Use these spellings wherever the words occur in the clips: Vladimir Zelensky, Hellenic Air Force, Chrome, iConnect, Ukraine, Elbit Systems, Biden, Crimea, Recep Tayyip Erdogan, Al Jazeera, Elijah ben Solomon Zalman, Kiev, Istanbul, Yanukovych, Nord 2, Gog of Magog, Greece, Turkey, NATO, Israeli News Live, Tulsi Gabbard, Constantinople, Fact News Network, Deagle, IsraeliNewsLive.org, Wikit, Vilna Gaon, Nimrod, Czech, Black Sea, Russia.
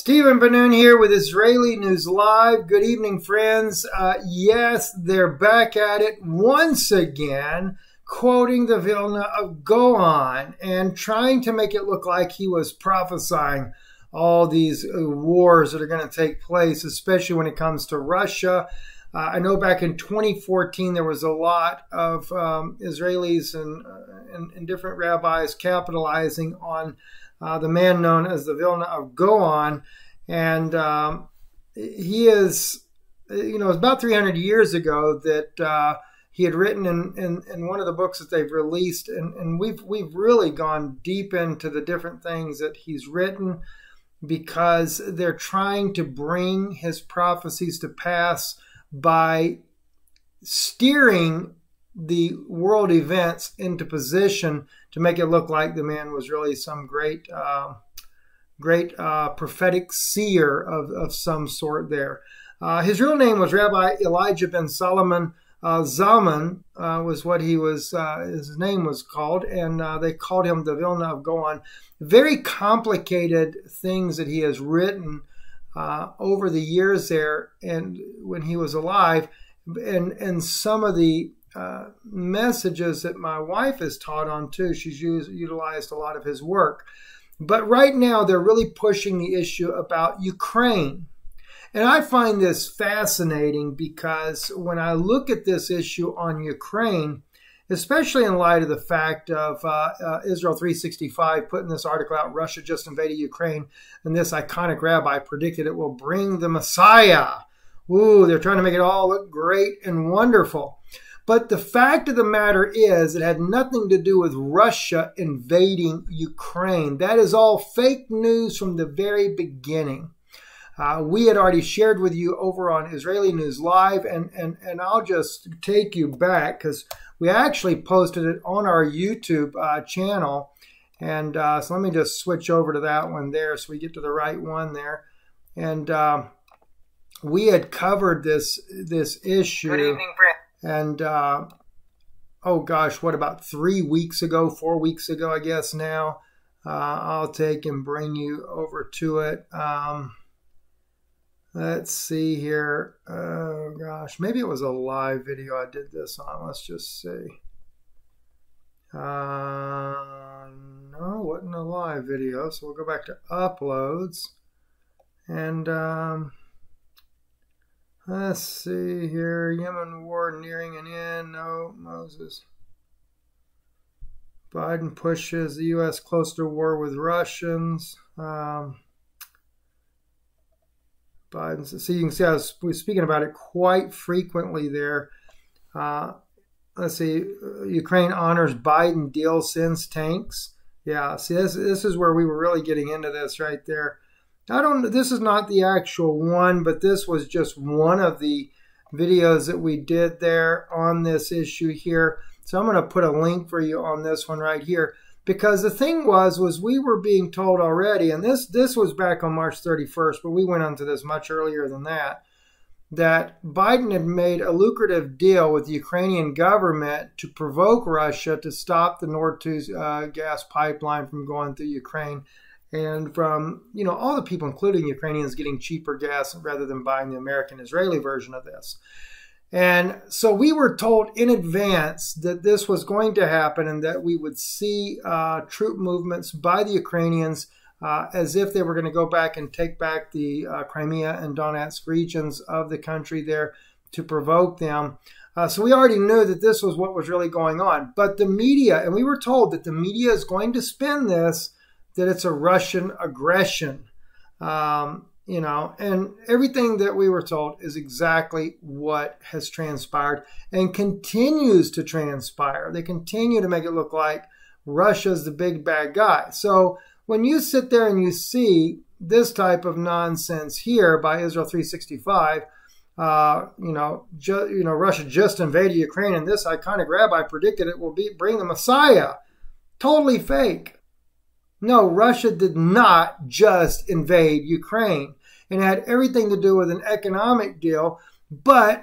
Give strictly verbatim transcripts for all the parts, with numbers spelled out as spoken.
Stephen Ben-Nun here with Israeli News Live. Good evening, friends. Uh, yes, they're back at it once again, quoting the Vilna of Gaon and trying to make it look like he was prophesying all these wars that are going to take place, especially when it comes to Russia. Uh, I know back in twenty fourteen, there was a lot of um, Israelis and, uh, and, and different rabbis capitalizing on Uh, the man known as the Vilna of Gaon, and um, he is, you know, it was about three hundred years ago that uh, he had written in, in, in one of the books that they've released, and, and we've, we've really gone deep into the different things that he's written because they're trying to bring his prophecies to pass by steering the world events into position to make it look like the man was really some great uh, great uh, prophetic seer of, of some sort there. Uh, his real name was Rabbi Elijah ben Solomon uh, Zalman, uh, was what he was, uh, his name was called, and uh, they called him the Vilna of Gaon. Very complicated things that he has written uh, over the years there and when he was alive, and, and some of the Uh, messages that my wife is taught on too. She's used, utilized a lot of his work. But right now they're really pushing the issue about Ukraine. And I find this fascinating because when I look at this issue on Ukraine, especially in light of the fact of uh, uh, Israel three sixty-five putting this article out, Russia just invaded Ukraine, and this iconic rabbi predicted it will bring the Messiah. Ooh, they're trying to make it all look great and wonderful. But the fact of the matter is, it had nothing to do with Russia invading Ukraine. That is all fake news from the very beginning. Uh, we had already shared with you over on Israeli News Live, and, and, and I'll just take you back because we actually posted it on our YouTube uh, channel. And uh, so let me just switch over to that one there so we get to the right one there. And uh, we had covered this, this issue. Good evening, Brett. And, uh, oh gosh, what about three weeks ago, four weeks ago, I guess now, uh, I'll take and bring you over to it. Um, let's see here. Oh gosh, maybe it was a live video I did this on. Let's just see. Uh, no, it wasn't a live video. So we'll go back to uploads and, um, let's see here. Yemen war nearing an end. No, Moses. Biden pushes the U S closer to war with Russians. Um, Biden's, see, you can see I was speaking about it quite frequently there. Uh, let's see. Ukraine honors Biden deal, sends tanks. Yeah, see, this, this is where we were really getting into this right there. I don't, this is not the actual one, but this was just one of the videos that we did there on this issue here. So I'm going to put a link for you on this one right here, because the thing was, was we were being told already, and this, this was back on March thirty-first, but we went onto this much earlier than that, that Biden had made a lucrative deal with the Ukrainian government to provoke Russia to stop the Nord two uh, gas pipeline from going through Ukraine. And from, you know, all the people, including Ukrainians, getting cheaper gas rather than buying the American-Israeli version of this. And so we were told in advance that this was going to happen and that we would see uh, troop movements by the Ukrainians uh, as if they were going to go back and take back the uh, Crimea and Donetsk regions of the country there to provoke them. Uh, so we already knew that this was what was really going on. But the media, and we were told that the media is going to spin this, that it's a Russian aggression, um, you know, and everything that we were told is exactly what has transpired and continues to transpire. They continue to make it look like Russia's the big bad guy. So when you sit there and you see this type of nonsense here by Israel three sixty-five, uh, you know, ju you know, Russia just invaded Ukraine, and this iconic rabbi predicted it will be bring the Messiah. Totally fake. No, Russia did not just invade Ukraine, and it had everything to do with an economic deal. But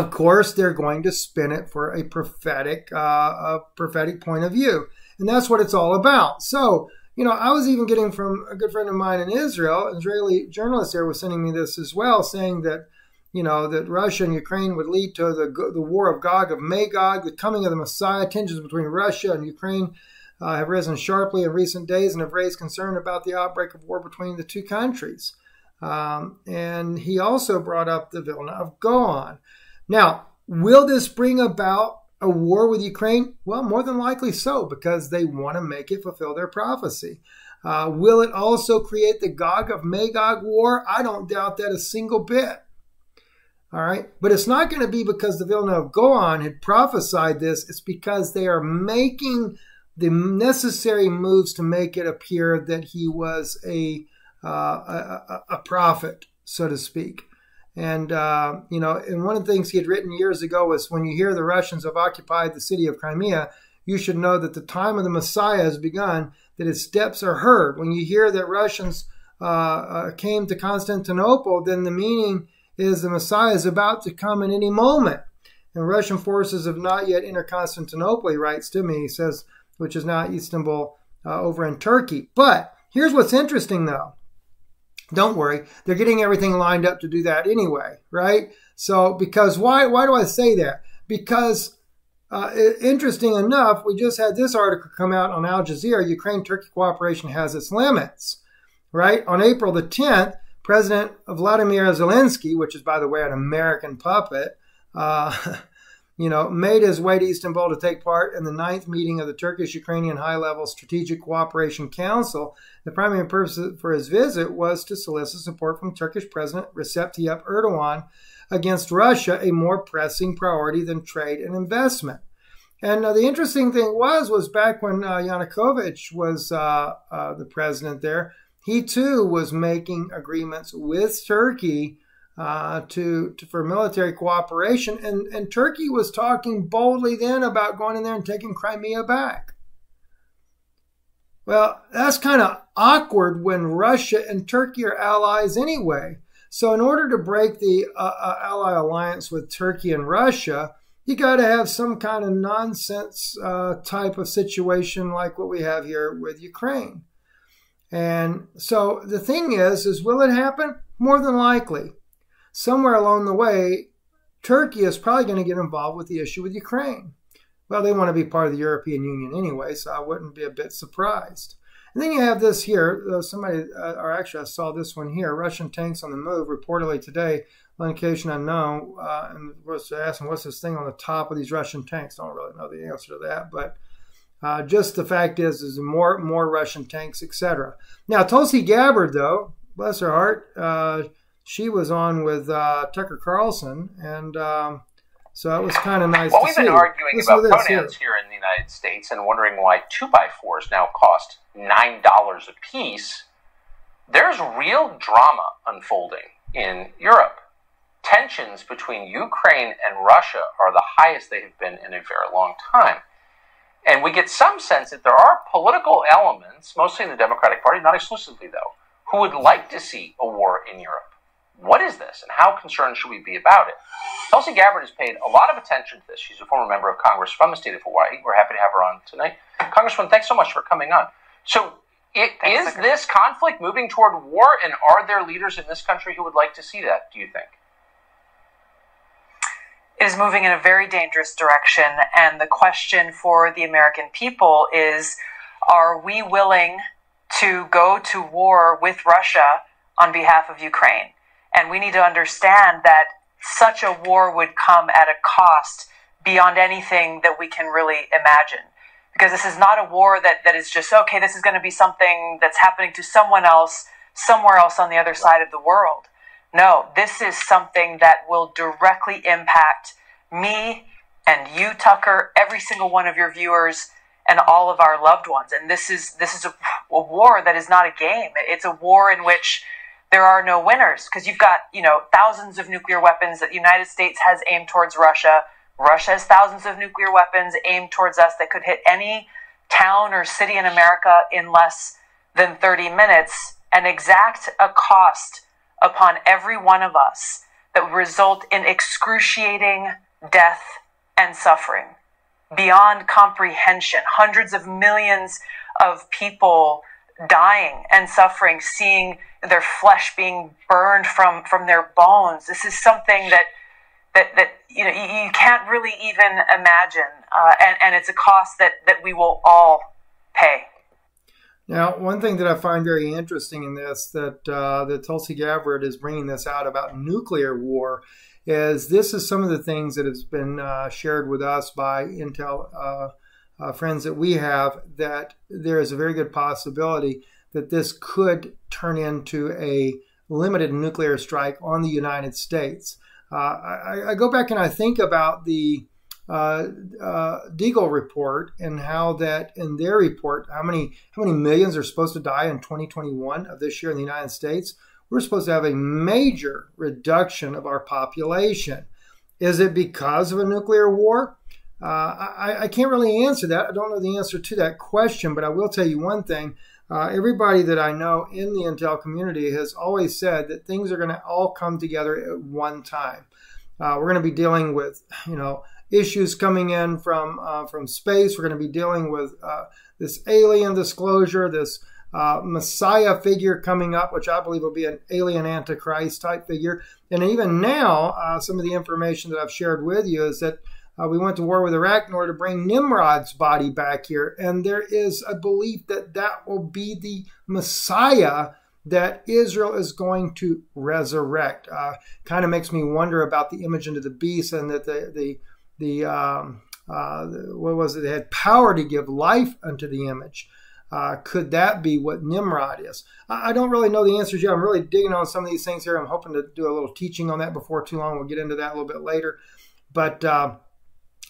of course, they're going to spin it for a prophetic, uh, a prophetic point of view, and that's what it's all about. So you know, I was even getting from a good friend of mine in Israel, an Israeli journalist there was sending me this as well, saying that, you know, that Russia and Ukraine would lead to the, the war of Gog of Magog, the coming of the Messiah. Tensions between Russia and Ukraine uh, have risen sharply in recent days and have raised concern about the outbreak of war between the two countries. Um, and he also brought up the Vilna of Gaon. Now, will this bring about a war with Ukraine? Well, more than likely so, because they want to make it fulfill their prophecy. Uh, will it also create the Gog of Magog war? I don't doubt that a single bit. All right. But it's not going to be because the Vilna of Gaon had prophesied this. It's because they are making the necessary moves to make it appear that he was a, uh, a, a prophet, so to speak. And, uh, you know, and one of the things he had written years ago was, when you hear the Russians have occupied the city of Crimea, you should know that the time of the Messiah has begun, that his steps are heard. When you hear that Russians uh, uh, came to Constantinople, then the meaning is the Messiah is about to come in any moment. And Russian forces have not yet entered Constantinople, he writes to me, he says, which is now Istanbul uh, over in Turkey. But here's what's interesting, though. Don't worry, they're getting everything lined up to do that anyway, right? So, because why, why do I say that? Because, uh, interesting enough, we just had this article come out on Al Jazeera, Ukraine-Turkey cooperation has its limits, right? On April the tenth, President Vladimir Zelensky, which is, by the way, an American puppet, uh, you know, made his way to Istanbul to take part in the ninth meeting of the Turkish-Ukrainian High-Level Strategic Cooperation Council. The primary purpose for his visit was to solicit support from Turkish President Recep Tayyip Erdogan against Russia, a more pressing priority than trade and investment. And uh, the interesting thing was, was back when uh, Yanukovych was uh, uh, the president there, he too was making agreements with Turkey Uh, to, to for military cooperation, and, and Turkey was talking boldly then about going in there and taking Crimea back. Well, that's kind of awkward when Russia and Turkey are allies anyway. So in order to break the uh, uh, ally alliance with Turkey and Russia, you got to have some kind of nonsense uh, type of situation like what we have here with Ukraine. And so the thing is, is will it happen? More than likely. Somewhere along the way, Turkey is probably going to get involved with the issue with Ukraine. Well, they want to be part of the European Union anyway, so I wouldn't be a bit surprised. And then you have this here. Uh, somebody, uh, or actually I saw this one here, Russian tanks on the move, reportedly today, location unknown. Uh, and was asking, what's this thing on the top of these Russian tanks? Don't really know the answer to that, but uh, just the fact is, is more, more Russian tanks, et cetera. Now, Tulsi Gabbard, though, bless her heart, uh, she was on with uh, Tucker Carlson, and um, so it was kind of nice well, to see. Well, we've been arguing Listen about pronouns here. here in the United States and wondering why two by fours now cost nine dollars a piece. There's real drama unfolding in Europe. Tensions between Ukraine and Russia are the highest they have been in a very long time. And we get some sense that there are political elements, mostly in the Democratic Party, not exclusively though, who would like to see a war in Europe. What is this, and how concerned should we be about it? Tulsi Gabbard has paid a lot of attention to this. She's a former member of Congress from the state of Hawaii. We're happy to have her on tonight. Congresswoman, thanks so much for coming on. So it, thanks, is Tucker. This conflict moving toward war, and are there leaders in this country who would like to see that, do you think? It is moving in a very dangerous direction, and the question for the American people is, are we willing to go to war with Russia on behalf of Ukraine? And we need to understand that such a war would come at a cost beyond anything that we can really imagine. Because this is not a war that, that is just, okay, this is going to be something that's happening to someone else, somewhere else on the other side of the world. No, this is something that will directly impact me and you, Tucker, every single one of your viewers, and all of our loved ones. And this is, this is a, a war that is not a game. It's a war in which there are no winners, because you've got, you know, thousands of nuclear weapons that the United States has aimed towards Russia. Russia has thousands of nuclear weapons aimed towards us that could hit any town or city in America in less than thirty minutes and exact a cost upon every one of us that would result in excruciating death and suffering beyond comprehension. Hundreds of millions of people dying and suffering, seeing their flesh being burned from, from their bones. This is something that, that, that you know, you, you can't really even imagine. Uh, and, and it's a cost that, that we will all pay. Now, one thing that I find very interesting in this, that, uh, that Tulsi Gabbard is bringing this out about nuclear war, is this is some of the things that has been uh, shared with us by Intel uh, uh, friends that we have, that there is a very good possibility that this could turn into a limited nuclear strike on the United States. Uh, I, I go back and I think about the Uh, uh, Deagle report, and how that in their report, how many how many millions are supposed to die in twenty twenty-one of this year in the United States. We're supposed to have a major reduction of our population. Is it because of a nuclear war? Uh, I, I can't really answer that. I don't know the answer to that question, but I will tell you one thing. Uh, everybody that I know in the intel community has always said that things are going to all come together at one time. Uh, we're going to be dealing with, you know, issues coming in from uh, from space. We're going to be dealing with uh, this alien disclosure, this uh, Messiah figure coming up, which I believe will be an alien Antichrist type figure. And even now, uh, some of the information that I've shared with you is that uh, we went to war with Iraq in order to bring Nimrod's body back here. And there is a belief that that will be the Messiah that Israel is going to resurrect. Uh, kind of makes me wonder about the image into the beast, and that the, the The, um, uh, the what was it? They had power to give life unto the image. Uh, could that be what Nimrod is? I, I don't really know the answers yet. I'm really digging on some of these things here. I'm hoping to do a little teaching on that before too long. We'll get into that a little bit later. But, uh,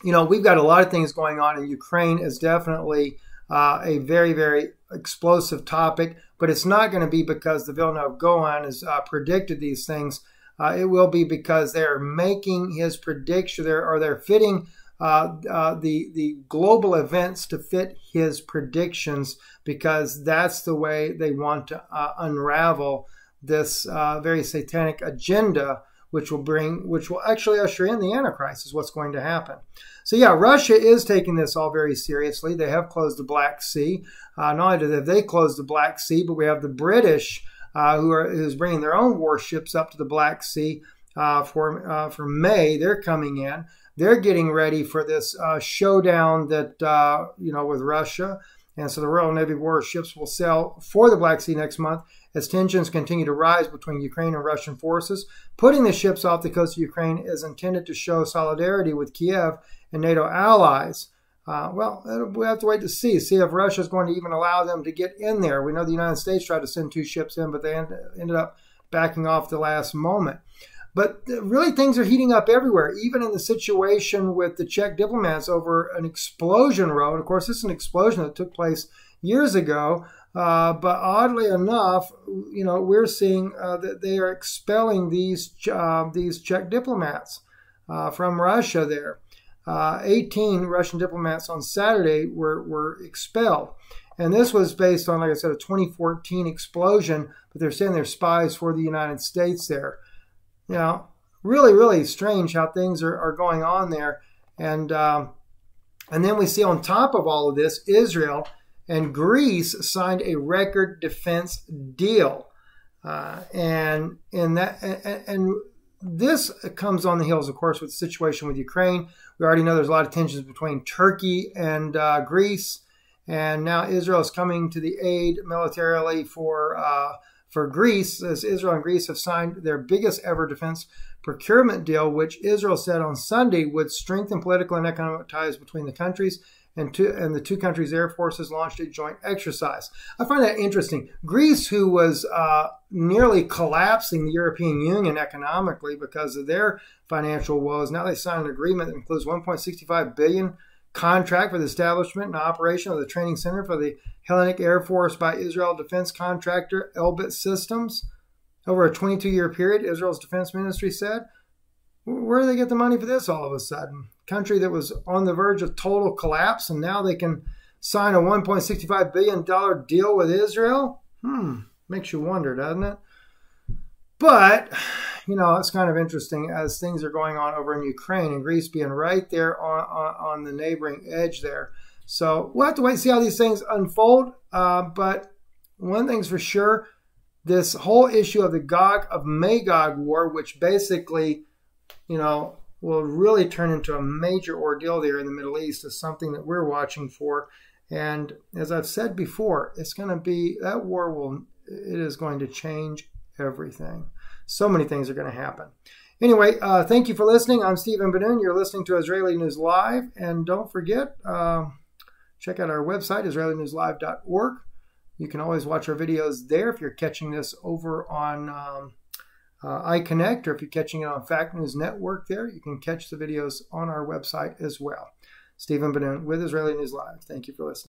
you know, we've got a lot of things going on, and Ukraine is definitely uh, a very, very explosive topic. But it's not going to be because the Vilna Gaon has uh, predicted these things. Uh, it will be because they're making his prediction, they're, or they're fitting uh, uh, the, the global events to fit his predictions, because that's the way they want to uh, unravel this uh, very satanic agenda, which will bring, which will actually usher in the Antichrist, is what's going to happen. So yeah, Russia is taking this all very seriously. They have closed the Black Sea. Uh, not only have they closed the Black Sea, but we have the British Uh, who are, who's bringing their own warships up to the Black Sea uh, for, uh, for May. They're coming in. They're getting ready for this uh, showdown that, uh, you know, with Russia. And so the Royal Navy warships will sail for the Black Sea next month as tensions continue to rise between Ukraine and Russian forces. Putting the ships off the coast of Ukraine is intended to show solidarity with Kiev and NATO allies. Uh, well, we have to wait to see, see if Russia is going to even allow them to get in there. We know the United States tried to send two ships in, but they end, ended up backing off the last moment. But really, things are heating up everywhere, even in the situation with the Czech diplomats over an explosion row. And of course, this is an explosion that took place years ago. Uh, but oddly enough, you know, we're seeing uh, that they are expelling these, uh, these Czech diplomats uh, from Russia there. Uh, eighteen Russian diplomats on Saturday were, were expelled. And this was based on, like I said, a twenty fourteen explosion, but they're saying they're spies for the United States there. You know, really, really strange how things are, are going on there. And, um, and then we see on top of all of this, Israel and Greece signed a record defense deal. Uh, and, and that, and, and this comes on the heels, of course, with the situation with Ukraine. We already know there's a lot of tensions between Turkey and uh, Greece, and now Israel is coming to the aid militarily for uh, for Greece, as Israel and Greece have signed their biggest ever defense procurement deal, which Israel said on Sunday would strengthen political and economic ties between the countries, and, two, and the two countries' air forces launched a joint exercise. I find that interesting. Greece, who was uh, nearly collapsing the European Union economically because of their financial woes, now they signed an agreement that includes one point six five billion dollars contract for the establishment and operation of the training center for the Hellenic Air Force by Israel defense contractor Elbit Systems over a twenty-two year period, Israel's defense ministry said. Where do they get the money for this all of a sudden? Country that was on the verge of total collapse, and now they can sign a one point six five billion dollar deal with Israel? Hmm, makes you wonder, doesn't it? But, you know, it's kind of interesting as things are going on over in Ukraine, and Greece being right there on, on, on the neighboring edge there. So we'll have to wait and see how these things unfold, uh, but One thing's for sure, this whole issue of the Gog of Magog war, which basically, you know, will really turn into a major ordeal there in the Middle East, is something that we're watching for. And as I've said before, it's going to be, that war will, it is going to change everything. So many things are going to happen. Anyway, uh, thank you for listening. I'm Stephen Ben-Nun. You're listening to Israeli News Live. And don't forget, uh, check out our website, Israeli News Live dot org. You can always watch our videos there if you're catching this over on um, uh, iConnect, or if you're catching it on Fact News Network there, you can catch the videos on our website as well. Stephen Ben-Nun with Israeli News Live. Thank you for listening.